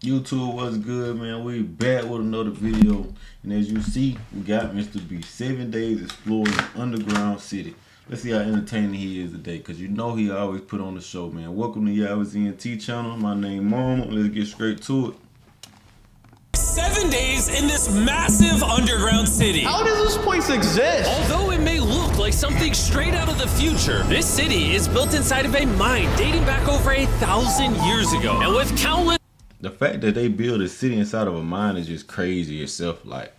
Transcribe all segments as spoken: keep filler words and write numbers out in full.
YouTube, what's good, man? We back with another video, and as you see, we got Mister B. Seven days exploring underground city. Let's see how entertaining he is today, cause you know he always put on the show, man. Welcome to Yalvish E N T channel. My name Mama. Let's get straight to it. Seven days in this massive underground city. How does this place exist? Although it may look like something straight out of the future, this city is built inside of a mine dating back over a thousand years ago, and with countless. The fact that they build a city inside of a mine is just crazy itself, like,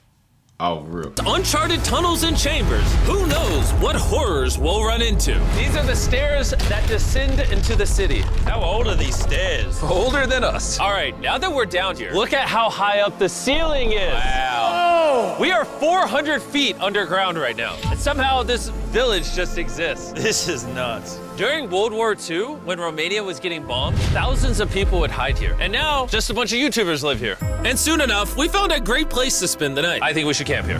off real. Uncharted tunnels and chambers. Who knows what horrors we'll run into. These are the stairs that descend into the city. How old are these stairs? Older than us. All right, now that we're down here, look at how high up the ceiling is. Wow. Oh. We are four hundred feet underground right now. And somehow this village just exists. This is nuts. During World War Two, when Romania was getting bombed, thousands of people would hide here. And now, just a bunch of YouTubers live here. And soon enough, we found a great place to spend the night. I think we should camp here.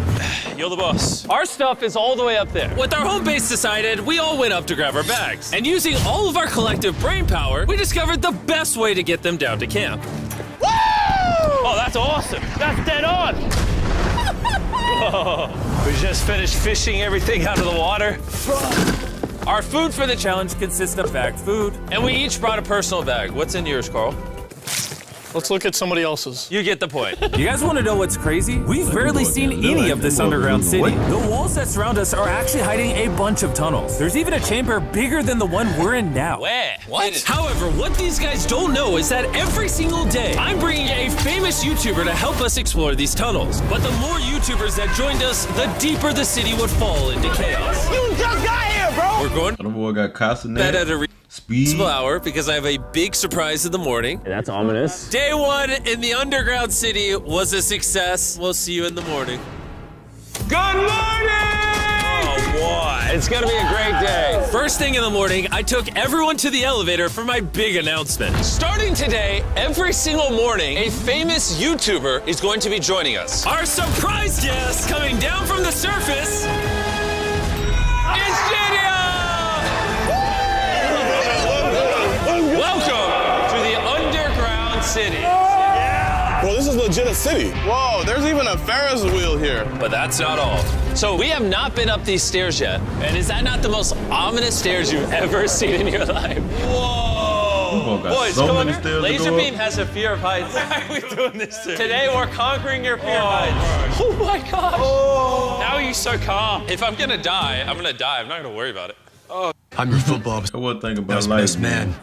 You're the boss. Our stuff is all the way up there. With our home base decided, we all went up to grab our bags. And using all of our collective brain power, we discovered the best way to get them down to camp. Woo! Oh, that's awesome. That's dead on. Whoa. We just finished fishing everything out of the water. Our food for the challenge consists of bagged food. And we each brought a personal bag. What's in yours, Carl? Let's look at somebody else's. You get the point. You guys want to know what's crazy? We've barely seen any of this underground city. The walls that surround us are actually hiding a bunch of tunnels. There's even a chamber bigger than the one we're in now. Where? What? However, what these guys don't know is that every single day, I'm bringing a famous YouTuber to help us explore these tunnels. But the more YouTubers that joined us, the deeper the city would fall into chaos. You just got here, bro! We're going. The boy got Castanet. Speed. Hour because I have a big surprise in the morning. Hey, that's ominous. Day one in the underground city was a success. We'll see you in the morning. Good morning! Oh boy, it's gonna be a great day. First thing in the morning, I took everyone to the elevator for my big announcement. Starting today, every single morning, a famous YouTuber is going to be joining us. Our surprise guest coming down from the surface is Jediah. Welcome to the underground city. Yeah. Well, this is legit a city. Whoa, there's even a Ferris wheel here. But that's not all. So we have not been up these stairs yet. And is that not the most ominous stairs you've ever seen in your life? Whoa. Boys, so come on here. Laser Beam has a fear of heights. Why are we doing this today? Today we're conquering your fear oh, of heights. Gosh. Oh my gosh. Oh. Now you're so calm. If I'm gonna die, I'm gonna die. I'm not gonna worry about it. Oh. I'm your football. I wouldn't think about life, best man.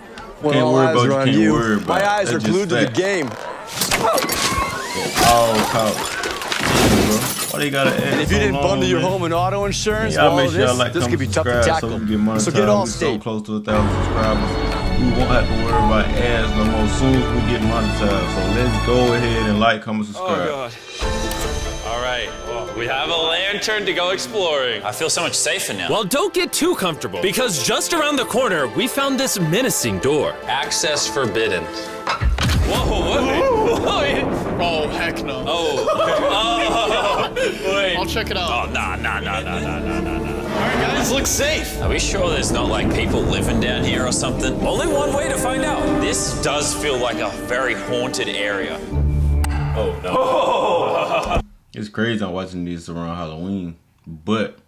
When can't all worry eyes about, are on you. you. My eyes That's are glued fact. to the game. Oh, why they gotta add and if so you didn't long, bundle man. your home and auto insurance, yeah, well, sure this, like, this could be tough to tackle. So, get, so get all state. So close to a thousand subscribers. We won't have to worry about ads no more. Soon as we get monetized, so let's go ahead and like, comment, subscribe. Oh God! All right. We have a lantern to go exploring. I feel so much safer now. Well, don't get too comfortable, because just around the corner, we found this menacing door. Access forbidden. Whoa, what? Whoa. Oh, heck no. Oh. Oh. Wait. I'll check it out. Oh, nah, nah, nah, nah, nah, nah, nah, nah. All right, guys, look safe. Are we sure there's not, like, people living down here or something? Only one way to find out. This does feel like a very haunted area. Oh, no. Oh. It's crazy I'm watching this around Halloween, but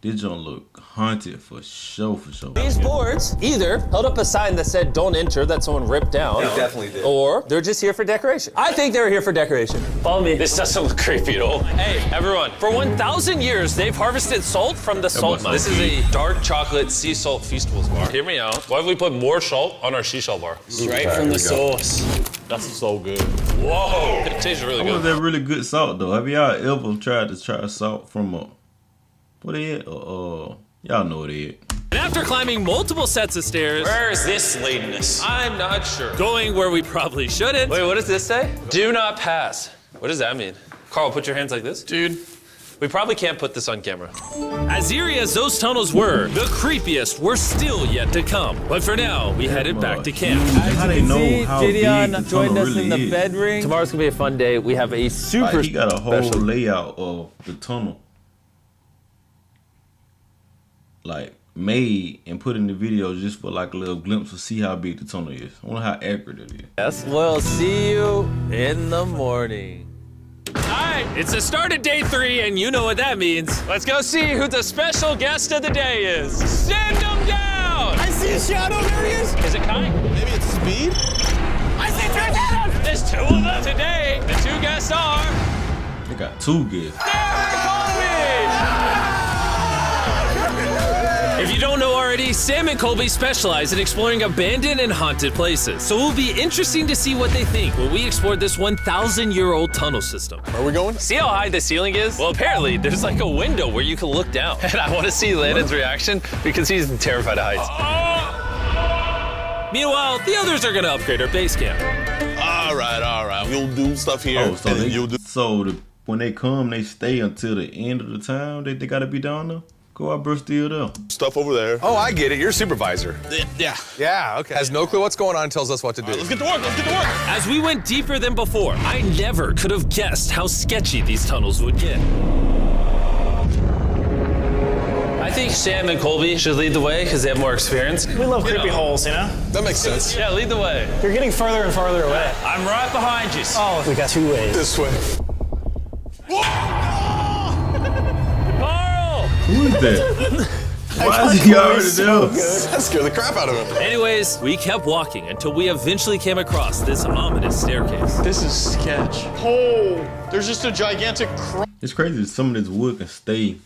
this don't look haunted for sure, for sure. These boards either held up a sign that said don't enter that someone ripped down. They definitely did. Or they're just here for decoration. I think they're here for decoration. Follow me. This doesn't look creepy at all. Hey, everyone. For one thousand years, they've harvested salt from the that salt mine. This is a dark chocolate sea salt Feastables bar. Hear me out. Why don't we put more salt on our sea salt bar? Straight right, from the source. That's so good. Whoa! It tastes really good. I want that really good salt though. Have y'all ever tried to try salt from a what is it? Uh, uh y'all know what it is. And after climbing multiple sets of stairs, where is this leading us? I'm not sure. Going where we probably shouldn't. Wait, what does this say? Do not pass. What does that mean? Carl, put your hands like this, dude. We probably can't put this on camera. As eerie as those tunnels were, the creepiest were still yet to come. But for now, we yeah, headed back to camp. As you can see, Jediah joined us really in the is. bed ring. Tomorrow's gonna be a fun day. We have a super like, he got a whole special layout of the tunnel. Like, made and put in the video just for like a little glimpse to see how big the tunnel is. I wonder how accurate it is. Yes, we'll see you in the morning. Alright, it's the start of day three and you know what that means. Let's go see who the special guest of the day is. Send him down! I see a shadow, there he is! Is it Kai? Maybe it's Speed? I see three shadows! There's two of them today. The two guests are... They got two guests. If you don't know already, Sam and Colby specialize in exploring abandoned and haunted places. So it will be interesting to see what they think when we explore this one thousand year old tunnel system. Where are we going? See how high the ceiling is? Well, apparently there's like a window where you can look down. And I want to see Landon's reaction because he's terrified of heights. Oh. Meanwhile, the others are going to upgrade our base camp. All right, all right. We'll do stuff here. Oh, so, they, you'll do so the, when they come, they stay until the end of the time that they, they got to be down there? Go out, burst it up. Stuff over there. Oh, I get it. You're a supervisor. Yeah. Yeah, okay. Has no clue what's going on and tells us what to do. Right, let's get to work. Let's get to work. As we went deeper than before, I never could have guessed how sketchy these tunnels would get. I think Sam and Colby should lead the way because they have more experience. We love creepy you know. holes, you know? That makes sense. Yeah, lead the way. You're getting further and farther away. I'm right behind you. Oh, we got two ways. This way. Whoa! Who is that? Why is he already doing this? That scared the crap out of him. Anyways, we kept walking until we eventually came across this ominous staircase. This is sketch. Oh, there's just a gigantic cr It's crazy that some of this wood can stay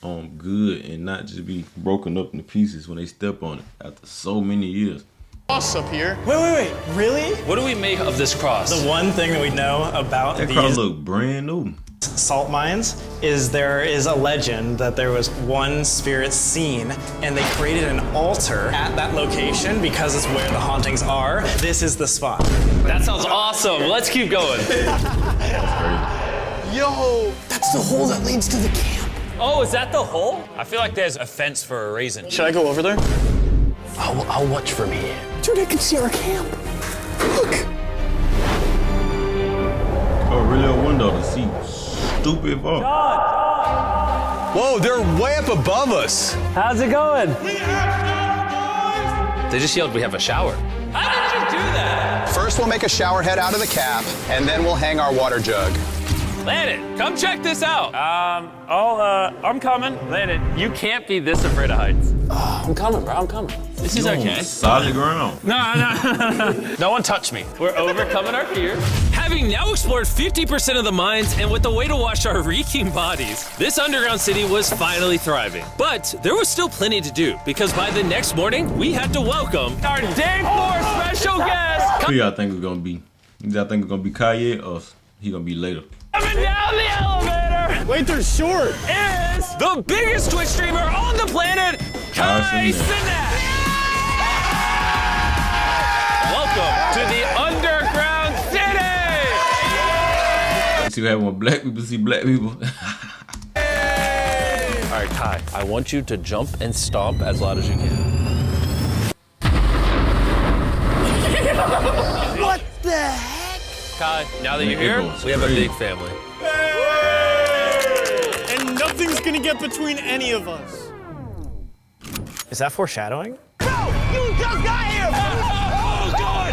on good and not just be broken up into pieces when they step on it after so many years. Cross up here. Wait, wait, wait, really? What do we make of this cross? The one thing that we know about that these cross look brand new. Salt mines is there is a legend that there was one spirit seen and they created an altar at that location because it's where the hauntings are. This is the spot. That sounds awesome. Let's keep going. Yo, that's the hole that leads to the camp. Oh, is that the hole? I feel like there's a fence for a reason. Should I go over there? I'll, I'll watch from here. Dude, I can see our camp. Look. Oh, really a window to see. Stupid John, John. Whoa, they're way up above us. How's it going? We have boys. They just yelled, we have a shower. How did you do that? First, we'll make a shower head out of the cap, and then we'll hang our water jug. Landon, come check this out. Um, I'll, uh, I'm coming. Landon, you can't be this afraid of heights. Oh, I'm coming, bro, I'm coming. This is Yo, okay. Solid ground. No, no, no one touched me. We're overcoming our fears. Having now explored fifty percent of the mines and with the way to wash our reeking bodies, this underground city was finally thriving. But there was still plenty to do because by the next morning, we had to welcome our day four special guest. Who y'all think it's gonna be? Y'all think it's gonna be Kai or he gonna be later? Coming down the elevator! Wait, they're short! Is the biggest Twitch streamer on the planet, Kai Cenat! Welcome to the underground city! See what happens when black people see black people. Hey. All right, Kai, I want you to jump and stomp as loud as you can. What the heck? Kai, now that you're here, we have a big family. Yay! And nothing's gonna get between any of us. Is that foreshadowing? No! You just got here! Oh, God!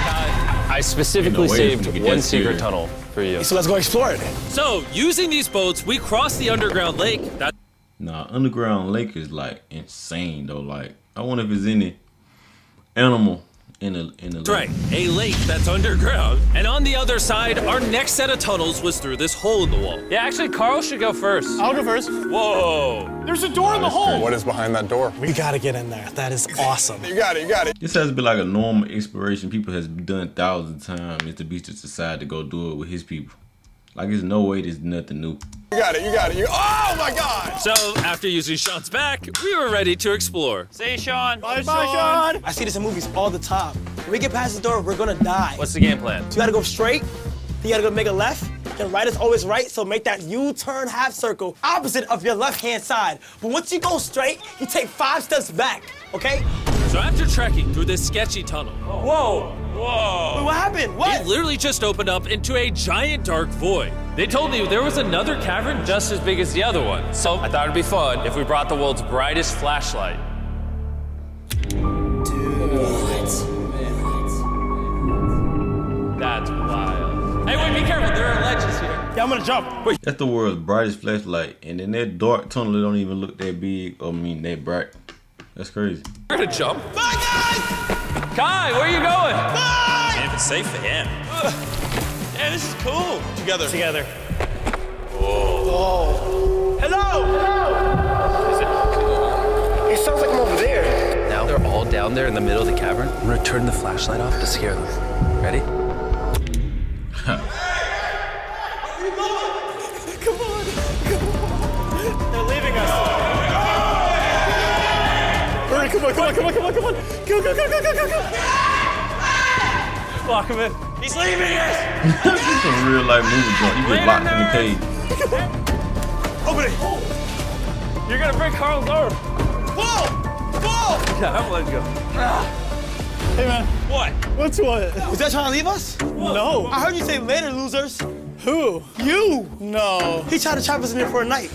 Kai, I specifically saved one secret tunnel for you. So let's go explore it. So, using these boats, we crossed the underground lake. That nah, underground lake is like insane though. Like, I wonder if there's any animal in a, in a lake. Right, a lake that's underground. And on the other side, our next set of tunnels was through this hole in the wall. Yeah, actually, Carl should go first. I'll go first. Whoa. There's a door that in the hole. Great. What is behind that door? We gotta get in there. That is awesome. You got it, you got it. This has to be like a normal exploration people has done thousands of times. Mister Beast just decided to go do it with his people. Like, there's no way there's nothing new. You got it, you got it. You... Oh, my God! So, after using Sean's back, we were ready to explore. See you, Sean. Bye, Bye Sean. Sean. I see this in movies all the time. When we get past the door, we're going to die. What's the game plan? You got to go straight, then you got to go make a left, and right is always right, so make that U-turn half circle opposite of your left-hand side. But once you go straight, you take five steps back, okay? So after trekking through this sketchy tunnel... Whoa! Whoa! Wait, what happened? What? It literally just opened up into a giant dark void. They told me there was another cavern just as big as the other one. So I thought it'd be fun if we brought the world's brightest flashlight. Dude. What? That's wild. Hey, wait, be careful. There are ledges here. Yeah, I'm gonna jump. Wait. That's the world's brightest flashlight. And in that dark tunnel, it don't even look that big or mean that bright. That's crazy. We're gonna jump. Bye, guys! Kai, where are you going? Bye! Man, if it's safe for him. Uh, man, this is cool. Together. Together. Whoa. Whoa. Hello! Hello! Is it? It sounds like I'm over there. Now they're all down there in the middle of the cavern. I'm gonna turn the flashlight off to scare them. Ready? Hey! Come on! Come on! Come on! They're leaving us. Come on, come on, come on, come on, come on! Go, go, go, go, go, go, go! Lock him in. He's leaving us! This is a real life movie joint. You get locked in the cage. Open it! Oh. You're gonna break Carl's arm. Whoa! Whoa! Yeah, I'm letting go. Hey, man. What? What's what? Was that trying to leave us? Whoa. No. I heard you say later, losers. Who? You! No. He tried to trap us in here for a night.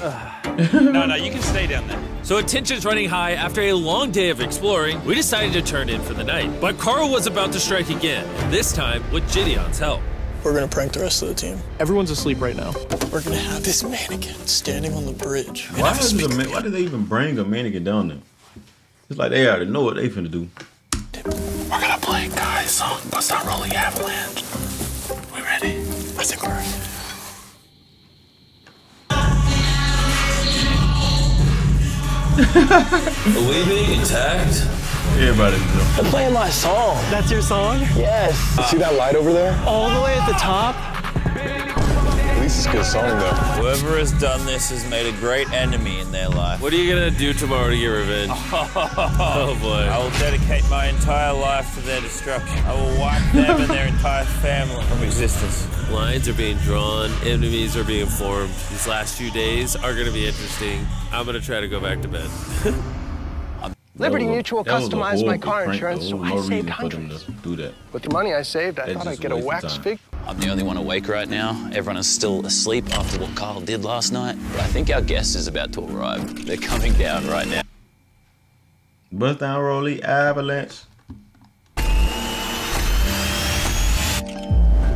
No, no, you can stay down there. So attention's running high after a long day of exploring, we decided to turn in for the night. But Carl was about to strike again, this time with Jediah's help. We're gonna prank the rest of the team. Everyone's asleep right now. We're gonna have this mannequin standing on the bridge. Why, is a man why did they even bring a mannequin down there? It's like they already know what they finna do. We're gonna play Kai's song, but it's not rolling avalanche. We ready? I think we're ready. Are we being attacked? Everybody knows. I'm playing my song. That's your song? Yes. You see that light over there? All the way at the top? At least it's a good song, though. Whoever has done this has made a great enemy in their life. What are you going to do tomorrow to get revenge? Oh, boy. I will dedicate my entire life to their destruction. I will wipe them and their entire family from existence. Lines are being drawn, enemies are being formed. These last few days are going to be interesting. I'm going to try to go back to bed. Liberty Mutual customized my car insurance, so I saved hundreds. With the money I saved, I thought I'd get a wax figure. I'm the only one awake right now. Everyone is still asleep after what Carl did last night. But I think our guest is about to arrive. They're coming down right now. Bust down, Rolly, avalanche.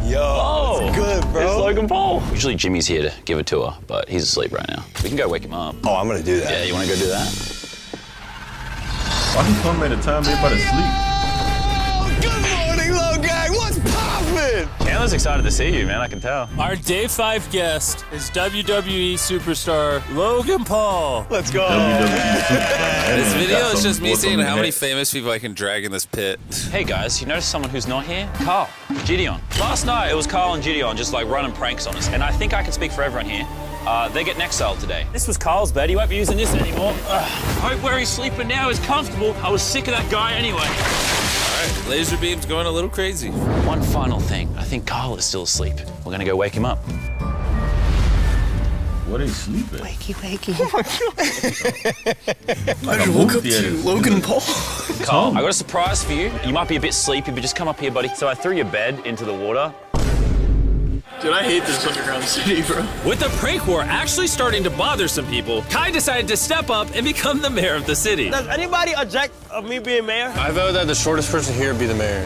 Yo, oh, good, bro. It's Logan Paul. Usually Jimmy's here to give a tour, but he's asleep right now. We can go wake him up. Oh, I'm gonna do that. Yeah, you wanna go do that? Why do you come at a time everybody's asleep? Good morning, Low Gang. What's poppin'? Chandler's excited to see you, man. I can tell. Our day five guest is W W E superstar Logan Paul. Let's go. This video is just me seeing how many famous people I can drag in this pit. Hey guys, you notice someone who's not here? Carl. Jediah. Last night, it was Carl and Jediah just like running pranks on us. And I think I can speak for everyone here. Uh, they get neck sold today. This was Carl's bed. He won't be using this anymore. Ugh. Hope where he's sleeping now is comfortable. I was sick of that guy anyway. All right, laser beam's going a little crazy. One final thing. I think Carl is still asleep. We're gonna go wake him up. What are you sleeping? Wakey, wakey. Oh my God. Like I woke up to Logan Paul. Carl, I got a surprise for you. You might be a bit sleepy, but just come up here, buddy. So I threw your bed into the water. Dude, I hate this underground city, bro. With the prank war actually starting to bother some people, Kai decided to step up and become the mayor of the city. Does anybody object of me being mayor? I vote that the shortest person here be the mayor.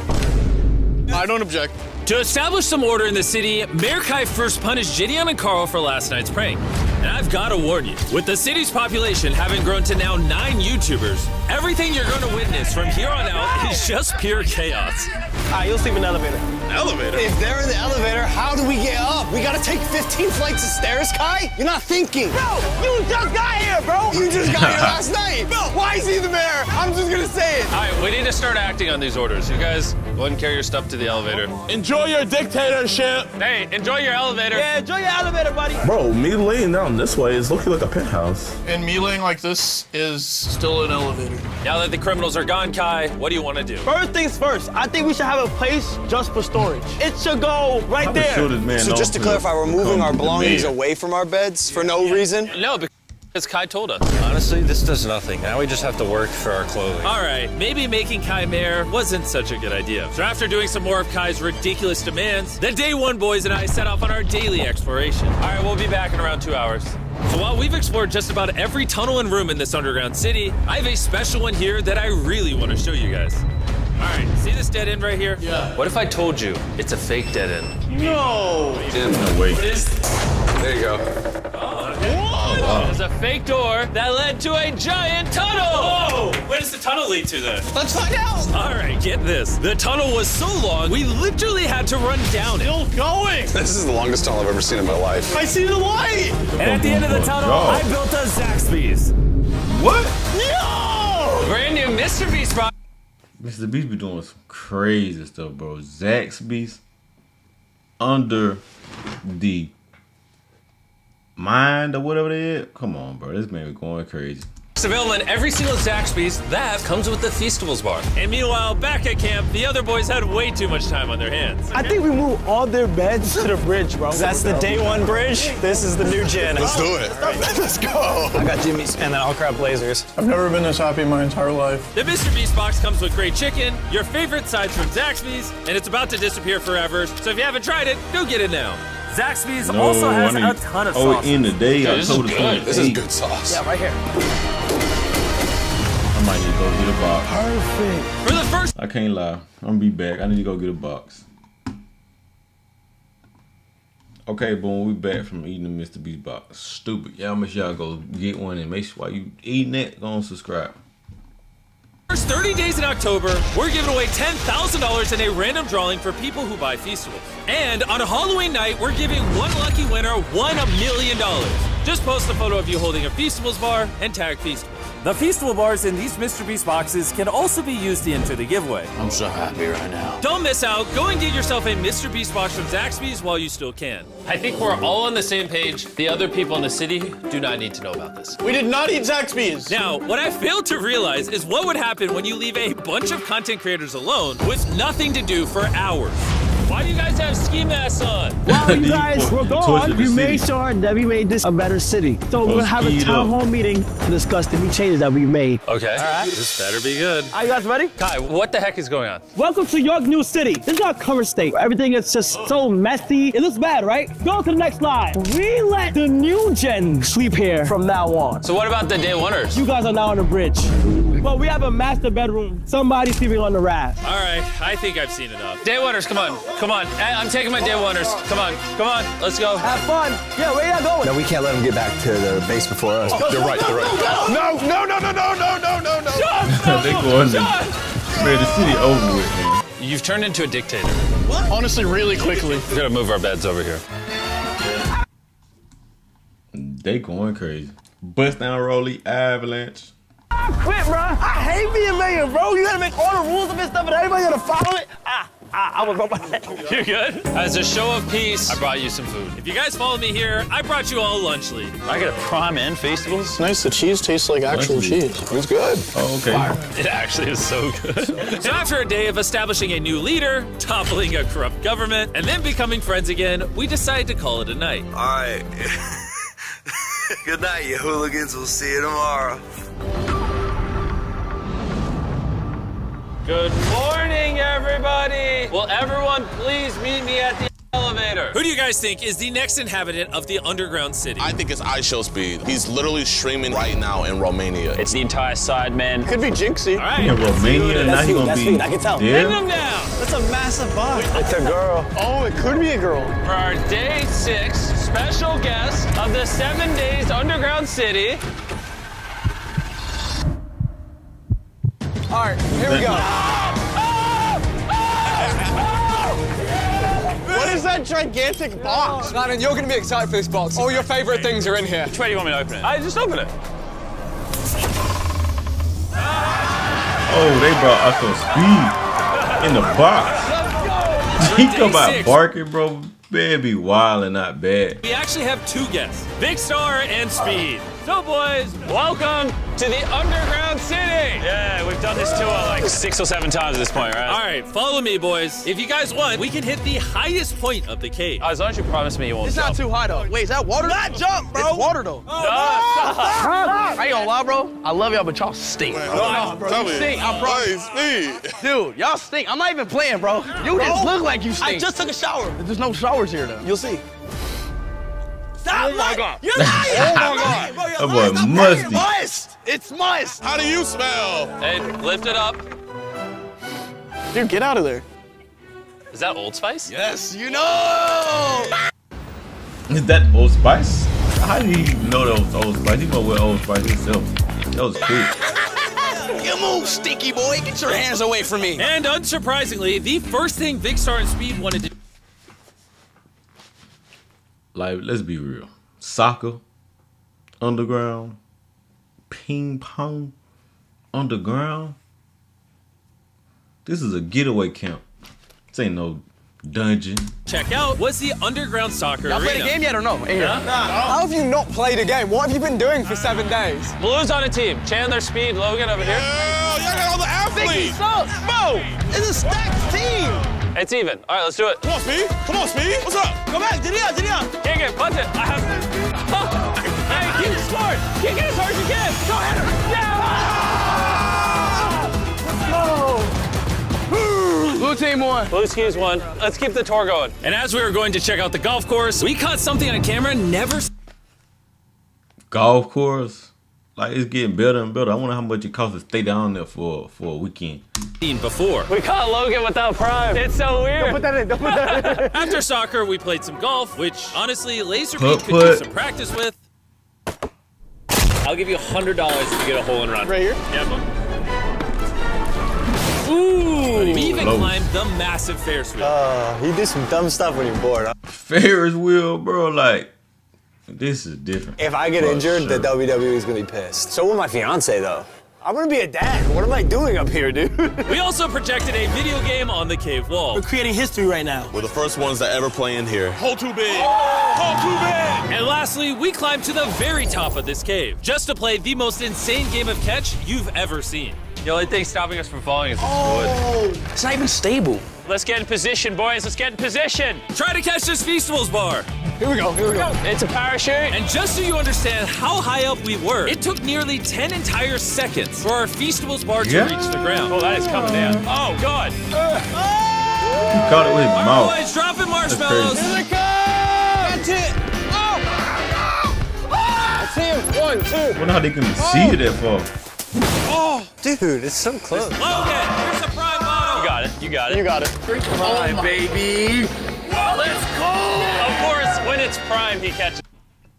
I don't object. To establish some order in the city, Mayor Kai first punished Jediah and Carl for last night's prank. And I've got to warn you, with the city's population having grown to now nine YouTubers, everything you're going to witness from here on out is just pure chaos. All right, you'll sleep in the elevator. Elevator? If they're in the elevator, how do we get up? We gotta take fifteen flights of stairs, Kai? You're not thinking. Bro, you just got here, bro. You just got here last night. Bro, why is he the mayor? I'm just gonna say it. All right, we need to start acting on these orders. You guys, go ahead and carry your stuff to the elevator. Enjoy your dictatorship. Hey, enjoy your elevator. Yeah, enjoy your elevator, buddy. Bro, me laying down this way is looking like a penthouse. And me laying like this is still an elevator. Now that the criminals are gone, Kai, what do you want to do? First things first, I think we should have a place just for storage. It should go right I'm there. Sure so just to clarify, we're moving our belongings away from our beds for no reason? No, because Because Kai told us. Honestly, this does nothing. Now we just have to work for our clothing. All right, maybe making Kai mayor wasn't such a good idea. So after doing some more of Kai's ridiculous demands, the Day One boys and I set off on our daily exploration. All right, we'll be back in around two hours. So while we've explored just about every tunnel and room in this underground city, I have a special one here that I really want to show you guys. All right, see this dead end right here? Yeah. What if I told you it's a fake dead end? No! Damn, no way. What is this? There you go. Oh, okay. What? Oh. There's a fake door that led to a giant tunnel! Whoa! Where does the tunnel lead to then? Let's find out! All right, get this. The tunnel was so long, we literally had to run down it. Still going! This is the longest tunnel I've ever seen in my life. I see the light! And at the end of the tunnel, no. I built a Zaxby's. What? No! Brand new Mister Beast product. Mister Beast be doing some crazy stuff, bro. Zaxby's under the mind or whatever they is. Come on, bro. This man be going crazy. Available in every single Zaxby's that comes with the Feastables bar. And meanwhile, back at camp, the other boys had way too much time on their hands. I think we moved all their beds to the bridge, bro. That's the Day One bridge. This is the new gen. Let's do it. Right. Let's go. I got Jimmy's and then I'll grab Blazers. I've never been this happy in my entire life. The Mister Beast box comes with great chicken, your favorite sides from Zaxby's, and it's about to disappear forever. So if you haven't tried it, go get it now. Zaxby's no, also has I mean, a ton of sauce. Oh, in the day, yeah, I this told is good. This is good sauce. Yeah, right here. I might need to go get a box. Perfect. For the first, I can't lie. I'm gonna be back. I need to go get a box. Okay, boom. We back from eating the Mister Beast box. Stupid. Y'all make sure y'all go get one and make sure while you eating it, go on subscribe. First thirty days in October, we're giving away ten thousand dollars in a random drawing for people who buy Feastables. And on Halloween night, we're giving one lucky winner one million dollars. Just post a photo of you holding a Feastables bar and tag Feastables. The Feastable bars in these Mister Beast boxes can also be used to enter the giveaway. I'm so happy right now. Don't miss out. Go and get yourself a Mister Beast box from Zaxby's while you still can. I think we're all on the same page. The other people in the city do not need to know about this. We did not eat Zaxby's. Now, what I failed to realize is what would happen when you leave a bunch of content creators alone with nothing to do for hours. Why do you guys have ski masks on? While well, you guys were gone, we made sure that we made this a better city. So we're gonna have a town hall meeting to discuss the new changes that we made. Okay, all right. This better be good. Are you guys ready? Kai, what the heck is going on? Welcome to York New City. This is our current state. Everything is just oh. so messy. It looks bad, right? Go to the next slide. We let the new gen sleep here from now on. So what about the Day Oneers? You guys are now on the bridge. Well, we have a master bedroom. Somebody's sleeping on the raft. All right, I think I've seen enough. Day Oneers, come on. Come on, I'm taking my Day Oneers. Come on, come on, let's go. Have fun. Yeah, where y'all going? No, we can't let them get back to the base before us. Oh, they're no, right, no, they're right. No, no, no, no, no, no, no, no, no. John, they're going to man, the city over with, man. You've turned into a dictator. What? Honestly, really quickly. We're gonna move our beds over here. They going crazy. Bust down, Rolly, avalanche. I quit, bro. I hate being mayor, bro. You gotta make all the rules of this stuff and everybody gotta follow it. Ah. I, I will go by that. You're good? As a show of peace, I brought you some food. If you guys follow me here, I brought you all lunch lead. I got a Prime and Feastables. It's nice. The cheese tastes like actual cheese. It was good. Oh, okay. Fire. It actually is so good. So after a day of establishing a new leader, toppling a corrupt government, and then becoming friends again, we decided to call it a night. All right. Good night, you hooligans. We'll see you tomorrow. Good morning, everybody! Will everyone please meet me at the elevator? Who do you guys think is the next inhabitant of the underground city? I think it's iShowSpeed. He's literally streaming right now in Romania. It's the entire side, man. Could be Jinxie. All right. Yeah, Romania, now he's gonna be... I can tell. Pin him down! That's a massive box. It's a girl. Oh, it could be a girl. For our day six special guest of the seven days underground city, all right, here we go. What is that gigantic box? Landon, you're gonna be excited for this box. All your favorite things are in here. Which way do you want me to open it? I just open it. Oh, they brought us some speed in the box. He come out barking, bro. Baby, wild and not bad. We actually have two guests, Vik Star and Speed. So, boys, welcome to the Underground City. Yeah, we've done this tour like six or seven times at this point, right? All right, follow me, boys. If you guys want, we can hit the highest point of the cave. Oh, as long as you promise me you won't it's jump. It's not too high, though. Wait, is that water? Not jump, bro. It's water, though. Oh, no, no. Stop. Stop. I ain't gonna lie, bro. I love y'all, but y'all stink. Man, no, no, bro. You stink. I promise. Hey, dude, y'all stink. I'm not even playing, bro. You bro, just look like you stink. I just took a shower. There's no showers here, though. You'll see. Stop oh, my God. You're lying. Oh, my God. Bro, you're lying. Stop musty. Must. It's must. How do you smell? Hey, lift it up. Dude, get out of there. Is that Old Spice? Yes, you know. Is that Old Spice? How do you know that was Old Spice? You know where Old Spice yourself. That was cool. You move, stinky boy. Get your hands away from me. And unsurprisingly, the first thing Vik Star and Speed wanted to do. Like, let's be real. Soccer, underground, ping pong, underground. This is a getaway camp. This ain't no dungeon. Check out what's the underground soccer arena. Y'all played the game yet or no? Yeah. Nah, how have you not played a game? What have you been doing for seven days? Blue's on a team. Chandler, Speed, Logan over here. Yo, y'all got all the athletes. Mo, it's a stacked team. It's even. All right, let's do it. Come on, Speed. Come on, Speed. What's up? Go back. Jediah, Jediah. Kick it. Punch it. I have to. Oh. Hey, keep it smart. Kick it as hard as you can. Go, Heather. Yeah. Let's go. Blue team won. Blue skis won. Let's keep the tour going. And as we were going to check out the golf course, we caught something on camera. Never. Golf course? Like, it's getting better and better. I wonder how much it costs to stay down there for, for a weekend. Before. We caught Logan without Prime. It's so weird. Don't put that in. Don't put that in. After soccer, we played some golf, which, honestly, Laser Beat could do some practice with. I'll give you one hundred dollars if you get a hole in run. Right here? Yeah, boom. Ooh. We even Low. climbed the massive Ferris wheel. Uh, you do some dumb stuff when you're bored. Huh? Ferris wheel, bro, like. This is different. If I get For injured, sure. the W W E is going to be pissed. So will my fiance, though. I'm going to be a dad. What am I doing up here, dude? We also projected a video game on the cave wall. We're creating history right now. We're the first ones that ever play in here. Hole too big. Oh! Hole too big. And lastly, we climbed to the very top of this cave just to play the most insane game of catch you've ever seen. The only thing stopping us from falling is this oh, wood. It's not even stable. Let's get in position, boys. Let's get in position. Try to catch this Feastables bar. Here we go, here we go. It's a parachute. And just so you understand how high up we were, it took nearly ten entire seconds for our Feastables bar yeah. to reach the ground. Oh, that is coming down. Oh, God. Uh, oh. You caught it with your mouth. All right, dropping marshmallows. Here they come. That's it. Oh. Ah. I see him. One, two. I wonder how they can oh. see it that far. Oh, dude, it's so close. Logan, here's the Prime bottle. You got it, you got it. You got it. Drink Prime, oh baby. Whoa, let's go. Of course, when it's Prime, he catches.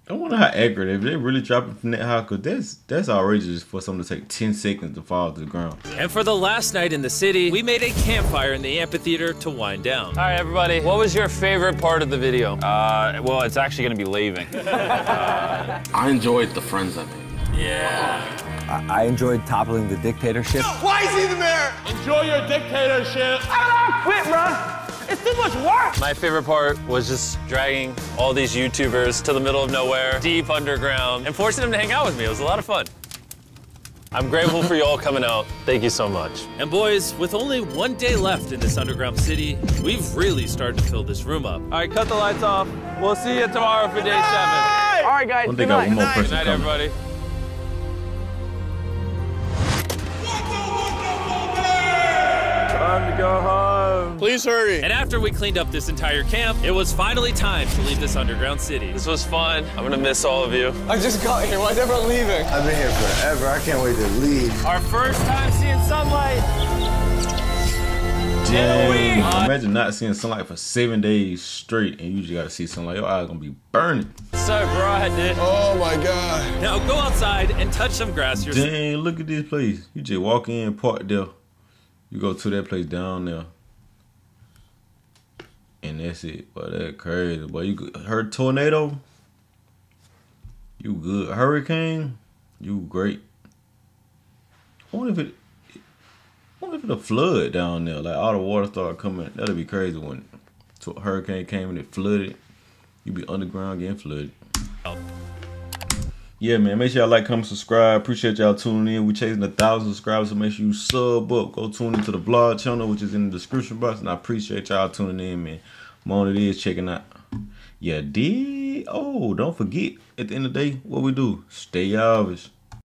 I wonder how accurate. If they really drop it from that high, because that's, that's outrageous for someone to take ten seconds to fall to the ground. And for the last night in the city, we made a campfire in the amphitheater to wind down. All right, everybody, what was your favorite part of the video? Uh, well, it's actually going to be leaving. uh, I enjoyed the friends I made. Yeah. I enjoyed toppling the dictatorship. Why is he the mayor? Enjoy your dictatorship. I don't quit, bro. It's too much work. My favorite part was just dragging all these YouTubers to the middle of nowhere, deep underground, and forcing them to hang out with me. It was a lot of fun. I'm grateful for you all coming out. Thank you so much. And boys, with only one day left in this underground city, we've really started to fill this room up. All right, cut the lights off. We'll see you tomorrow for day seven. All right, guys, good night. Good night, good night everybody. Time to go home. Please hurry. And after we cleaned up this entire camp, it was finally time to leave this underground city. This was fun. I'm gonna miss all of you. I just got here. Why is everyone leaving? I've been here forever. I can't wait to leave. Our first time seeing sunlight. Dang. Imagine not seeing sunlight for seven days straight, and you just gotta see sunlight. Your eyes gonna be burning. So bright, dude. Oh my God. Now go outside and touch some grass yourself. Dang, look at this place. You just walk in, park there. You go to that place down there, and that's it. Boy, that's crazy. Boy, you good. Her tornado, you good. Hurricane, you great. I wonder if it, I wonder if it'll flood down there. Like all the water started coming. That'll be crazy when a hurricane came and it flooded. You be underground getting flooded. yeah, man, make sure y'all like, comment, subscribe. Appreciate y'all tuning in. We're chasing a thousand subscribers, so make sure you sub up. Go tune into the vlog channel, which is in the description box. And I appreciate y'all tuning in, man. More than it is checking out. Yeah, did. Oh, don't forget, at the end of the day, what we do, stay Yalvish.